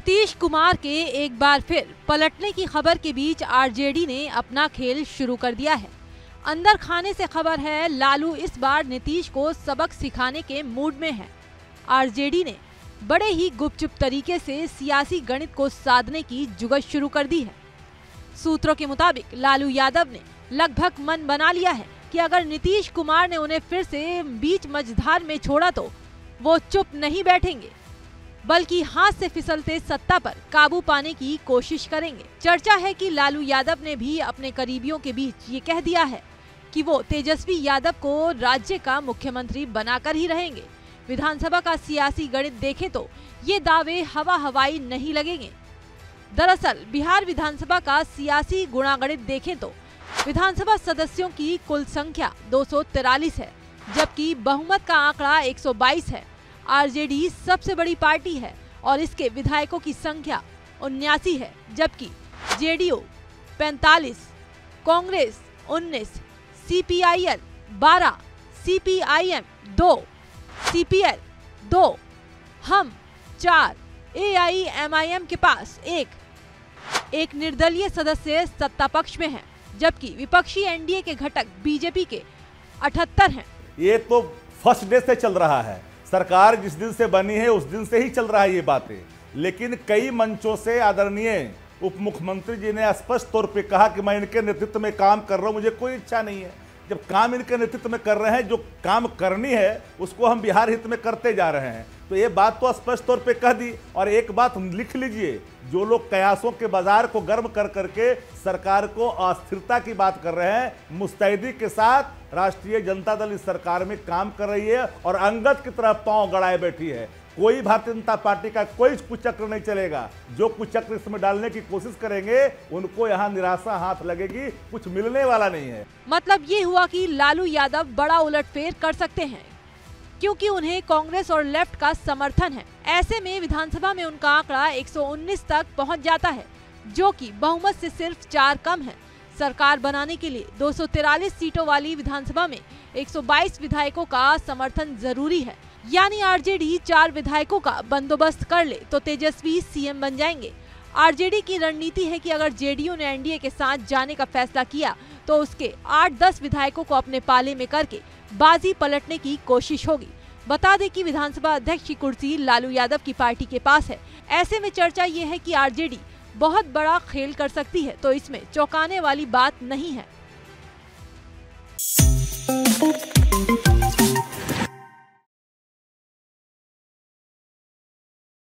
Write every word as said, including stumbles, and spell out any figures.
नीतीश कुमार के एक बार फिर पलटने की खबर के बीच आरजेडी ने अपना खेल शुरू कर दिया है। अंदर खाने से खबर है, लालू इस बार नीतीश को सबक सिखाने के मूड में है। आरजेडी ने बड़े ही गुपचुप तरीके से सियासी गणित को साधने की जुगत शुरू कर दी है। सूत्रों के मुताबिक लालू यादव ने लगभग मन बना लिया है कि अगर नीतीश कुमार ने उन्हें फिर से बीच मझधार में छोड़ा तो वो चुप नहीं बैठेंगे, बल्कि हाथ से फिसलते सत्ता पर काबू पाने की कोशिश करेंगे। चर्चा है कि लालू यादव ने भी अपने करीबियों के बीच ये कह दिया है कि वो तेजस्वी यादव को राज्य का मुख्यमंत्री बनाकर ही रहेंगे। विधानसभा का सियासी गणित देखें तो ये दावे हवा हवाई नहीं लगेंगे। दरअसल बिहार विधानसभा का सियासी गुणागणित देखें तो विधानसभा सदस्यों की कुल संख्या दो सौ तिरालीस है, जबकि बहुमत का आंकड़ा एक सौ बाईस है। आरजेडी सबसे बड़ी पार्टी है और इसके विधायकों की संख्या उन्यासी है, जबकि जेडीओ पैंतालीस, कांग्रेस उन्नीस, सीपीआईएल बारह, सीपीआईएम दो, सीपीएल दो, हम चार, ए आईएमआईएम के पास एक एक निर्दलीय सदस्य सत्ता पक्ष में है, जबकि विपक्षी एनडीए के घटक बीजेपी के अठहत्तर हैं। ये तो फर्स्ट डे से चल रहा है, सरकार जिस दिन से बनी है उस दिन से ही चल रहा है ये बातें। लेकिन कई मंचों से आदरणीय उप मुख्यमंत्री जी ने स्पष्ट तौर पे कहा कि मैं इनके नेतृत्व में काम कर रहा हूँ, मुझे कोई इच्छा नहीं है। जब काम इनके नेतृत्व में कर रहे हैं, जो काम करनी है उसको हम बिहार हित में करते जा रहे हैं, तो ये बात तो स्पष्ट तौर पे कह दी। और एक बात हम लिख लीजिए, जो लोग कयासों के बाजार को गर्म कर करके सरकार को अस्थिरता की बात कर रहे हैं, मुस्तैदी के साथ राष्ट्रीय जनता दल इस सरकार में काम कर रही है और अंगद की तरह पांव गड़ाए बैठी है। कोई भारतीय जनता पार्टी का कोई कुचक्र नहीं चलेगा। जो कुचक्र इसमें डालने की कोशिश करेंगे उनको यहाँ निराशा हाथ लगेगी, कुछ मिलने वाला नहीं है। मतलब ये हुआ कि लालू यादव बड़ा उलटफेर कर सकते हैं, क्योंकि उन्हें कांग्रेस और लेफ्ट का समर्थन है। ऐसे में विधानसभा में उनका आंकड़ा एक सौ उन्नीस तक पहुंच जाता है, जो कि बहुमत से सिर्फ चार कम है। सरकार बनाने के लिए दो सौ तिरालीस सीटों वाली विधानसभा में एक सौ बाईस विधायकों का समर्थन जरूरी है, यानी आरजेडी चार विधायकों का बंदोबस्त कर ले तो तेजस्वी सीएम बन जाएंगे। आरजेडी की रणनीति है कि अगर जेडीयू ने एनडीए के साथ जाने का फैसला किया तो उसके आठ दस विधायकों को अपने पाले में करके बाजी पलटने की कोशिश होगी। बता दें कि विधानसभा अध्यक्ष की कुर्सी लालू यादव की पार्टी के पास है। ऐसे में चर्चा ये है कि आरजेडी बहुत बड़ा खेल कर सकती है, तो इसमें चौंकाने वाली बात नहीं है।